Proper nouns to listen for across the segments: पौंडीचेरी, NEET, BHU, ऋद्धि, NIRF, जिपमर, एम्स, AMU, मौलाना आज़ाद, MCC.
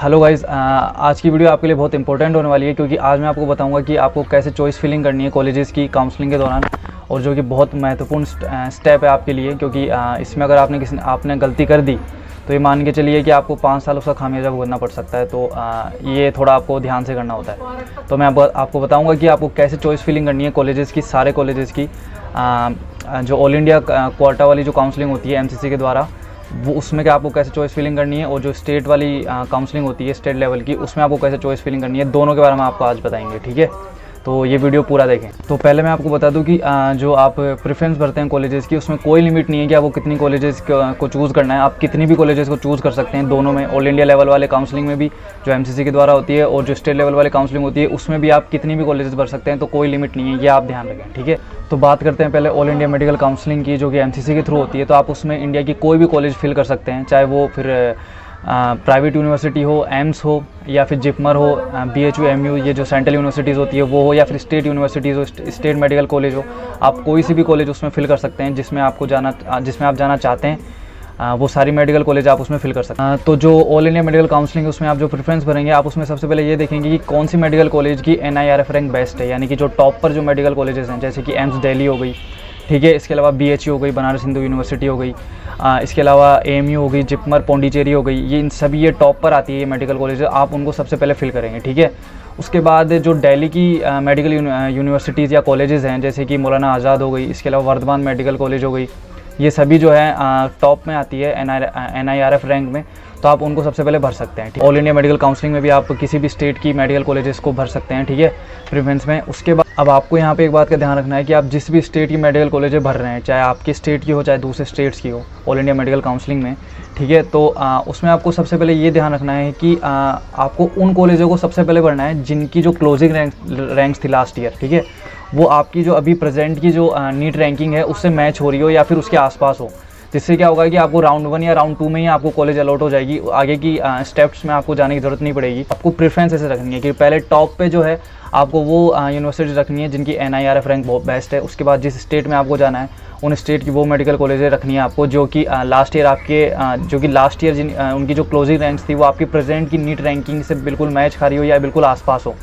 Hello guys, आज की video आपके लिए बहुत इंपॉर्टेंट होने वाली है क्योंकि आज मैं आपको बताऊंगा कि आपको कैसे चॉइस फिलिंग करनी है कॉलेजेस की काउंसलिंग के दौरान, और जो कि बहुत महत्वपूर्ण स्टेप है आपके लिए क्योंकि इसमें अगर आपने गलती कर दी तो ये मान के चलिए कि आपको 5 साल उसका खामियाजा भुगतना पड़ सकता है। तो ये थोड़ा आपको ध्यान से करना होता है। तो मैं आपको बताऊँगा कि आपको कैसे चॉइस फिलिंग करनी है कॉलेजेस की, सारे कॉलेजेस की। जो ऑल इंडिया क्वार्टर वाली जो काउंसलिंग होती है MCC के द्वारा, वो उसमें क्या आपको कैसे चॉइस फिलिंग करनी है, और जो स्टेट वाली काउंसलिंग होती है स्टेट लेवल की, उसमें आपको कैसे चॉइस फिलिंग करनी है, दोनों के बारे में आपको आज बताएंगे। ठीक है, तो ये वीडियो पूरा देखें। तो पहले मैं आपको बता दूं कि जो आप प्रेफरेंस भरते हैं कॉलेजेस की, उसमें कोई लिमिट नहीं है कि आपको कितनी कॉलेजेस को चूज़ करना है। आप कितनी भी कॉलेजेस को चूज़ कर सकते हैं, दोनों में, ऑल इंडिया लेवल वाले काउंसलिंग में भी जो MCC के द्वारा होती है और जो स्टेट लेवल वाले काउंसलिंग होती है उसमें भी आप कितनी भी कॉलेजेस भर सकते हैं। तो कोई लिमिट नहीं है, ये आप ध्यान रखें। ठीक है, तो बात करते हैं पहले ऑल इंडिया मेडिकल काउंसलिंग की, जो कि MCC के थ्रू होती है। तो आप उसमें इंडिया की कोई भी कॉलेज फिल कर सकते हैं, चाहे वो फिर प्राइवेट यूनिवर्सिटी हो, एम्स हो, या फिर जिपमर हो, BHU MU, ये जो सेंट्रल यूनिवर्सिटीज़ होती है वो हो, या फिर स्टेट यूनिवर्सिटीज़ हो, स्टेट मेडिकल कॉलेज हो। आप कोई सी भी कॉलेज उसमें फ़िल कर सकते हैं जिसमें आप जाना चाहते हैं, वो सारी मेडिकल कॉलेज आप उसमें फिल कर सकते हैं। तो जो ऑल इंडिया मेडिकल काउंसलिंग है उसमें आप जो प्रेफरेंस भरेंगे, आप उसमें सबसे पहले ये देखेंगे कि कौन सी मेडिकल कॉलेज की NIRF रैंक बेस्ट है, यानी कि जो टॉप पर जो मेडिकल कॉलेजेस हैं, जैसे कि एम्स दिल्ली हो गई, ठीक है, इसके अलावा BHU हो गई, बनारस हिंदू यूनिवर्सिटी हो गई, इसके अलावा AMU हो गई, जिपमर पौंडीचेरी हो गई, ये इन सभी ये टॉप पर आती है ये मेडिकल कॉलेज। आप उनको सबसे पहले फिल करेंगे। ठीक है, उसके बाद जो दिल्ली की मेडिकल यूनिवर्सिटीज़ या कॉलेजेस हैं, जैसे कि मौलाना आज़ाद हो गई, इसके अलावा वर्धमान मेडिकल कॉलेज हो गई, ये सभी जो है टॉप में आती है NIRF रैंक में, तो आप उनको सबसे पहले भर सकते हैं। ऑल इंडिया मेडिकल काउंसलिंग में भी आप किसी भी स्टेट की मेडिकल कॉलेजेस को भर सकते हैं, ठीक है, प्रेफरेंस में। उसके बाद अब आपको यहाँ पे एक बात का ध्यान रखना है कि आप जिस भी स्टेट की मेडिकल कॉलेजें भर रहे हैं, चाहे आपके स्टेट की हो चाहे दूसरे स्टेट्स की हो, ऑल इंडिया मेडिकल काउंसलिंग में, ठीक है, तो उसमें आपको सबसे पहले ये ध्यान रखना है कि आपको उन कॉलेजों को सबसे पहले भरना है जिनकी जो क्लोजिंग रैंक्स थी लास्ट ईयर, ठीक है, वो आपकी जो अभी प्रेजेंट की जो नीट रैंकिंग है उससे मैच हो रही हो या फिर उसके आसपास हो। जिससे क्या होगा कि आपको राउंड 1 या राउंड 2 में ही आपको कॉलेज अलॉट हो जाएगी, आगे की स्टेप्स में आपको जाने की ज़रूरत नहीं पड़ेगी। आपको प्रेफरेंस ऐसे रखनी है कि पहले टॉप पे जो है आपको वो यूनिवर्सिटी रखनी है जिनकी NIRF रैंक बहुत बेस्ट है। उसके बाद जिस स्टेट में आपको जाना है उन स्टेट की वो मेडिकल कॉलेजें रखनी है आपको जो कि लास्ट ईयर जिन उनकी जो क्लोजिंग रैंक्स थी वो आपकी प्रेजेंट की नीट रैंकिंग से बिल्कुल मैच खा रही हो या बिल्कुल आसपास हो,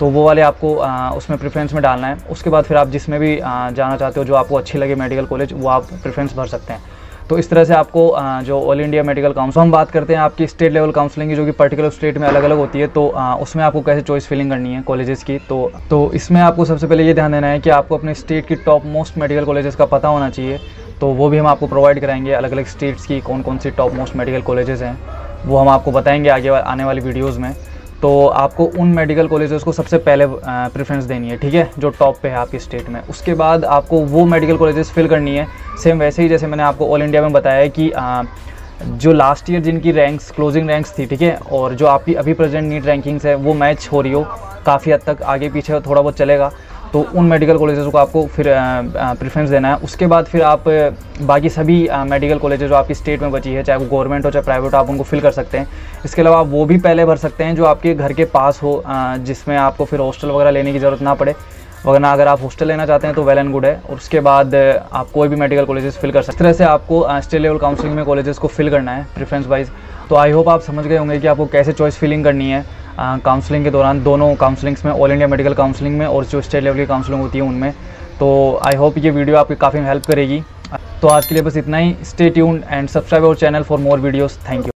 तो वो वाले आपको उसमें प्रेफरेंस में डालना है। उसके बाद फिर आप जिसमें भी जाना चाहते हो, जो आपको अच्छी लगे मेडिकल कॉलेज, वो आप प्रेफरेंस भर सकते हैं। तो इस तरह से आपको जो ऑल इंडिया मेडिकल काउंसिल, हम बात करते हैं आपकी स्टेट लेवल काउंसलिंग की, जो कि पर्टिकुलर स्टेट में अलग अलग होती है, तो उसमें आपको कैसे चॉइस फिलिंग करनी है कॉलेजेस की। तो इसमें आपको सबसे पहले ये ध्यान देना है कि आपको अपने स्टेट की टॉप मोस्ट मेडिकल कॉलेजेस का पता होना चाहिए, तो वो भी हम आपको प्रोवाइड कराएंगे। अलग अलग स्टेट्स की कौन कौन सी टॉप मोस्ट मेडिकल कॉलेजेस हैं वो हम आपको बताएंगे आगे आने वाली वीडियोज़ में। तो आपको उन मेडिकल कॉलेजेस को सबसे पहले प्रेफरेंस देनी है, ठीक है, जो टॉप पे है आपके स्टेट में। उसके बाद आपको वो मेडिकल कॉलेजेस फिल करनी है सेम वैसे ही जैसे मैंने आपको ऑल इंडिया में बताया है कि जो लास्ट ईयर जिनकी रैंक्स क्लोजिंग रैंक्स थी, ठीक है, और जो आपकी अभी प्रेजेंट नीट रैंकिंग्स है वो मैच हो रही हो काफ़ी हद तक, आगे पीछे थोड़ा बहुत चलेगा, तो उन मेडिकल कॉलेजेस को आपको फिर प्रेफरेंस देना है। उसके बाद फिर आप बाकी सभी मेडिकल कॉलेजेस जो आपकी स्टेट में बची है, चाहे वो गवर्नमेंट हो चाहे प्राइवेट, आप उनको फिल कर सकते हैं। इसके अलावा आप वो भी पहले भर सकते हैं जो आपके घर के पास हो, जिसमें आपको फिर हॉस्टल वगैरह लेने की ज़रूरत ना पड़े, वरना अगर आप हॉस्टल लेना चाहते हैं तो वेल एंड गुड है। और उसके बाद आप कोई भी मेडिकल कॉलेजेस फिल कर सकते हैं। इस तरह से आपको स्टेट लेवल काउंसलिंग में कॉलेजेस को फिल करना है प्रेफरेंस वाइज। तो आई होप आप समझ गए होंगे कि आपको कैसे चॉइस फिलिंग करनी है काउंसलिंग के दौरान, दोनों काउंसलिंग्स में, ऑल इंडिया मेडिकल काउंसलिंग में और जो स्टेट लेवल की काउंसलिंग होती है उनमें। तो आई होप ये वीडियो आपकी काफ़ी हेल्प करेगी। तो आज के लिए बस इतना ही। Stay tuned and subscribe our channel for more videos. Thank you.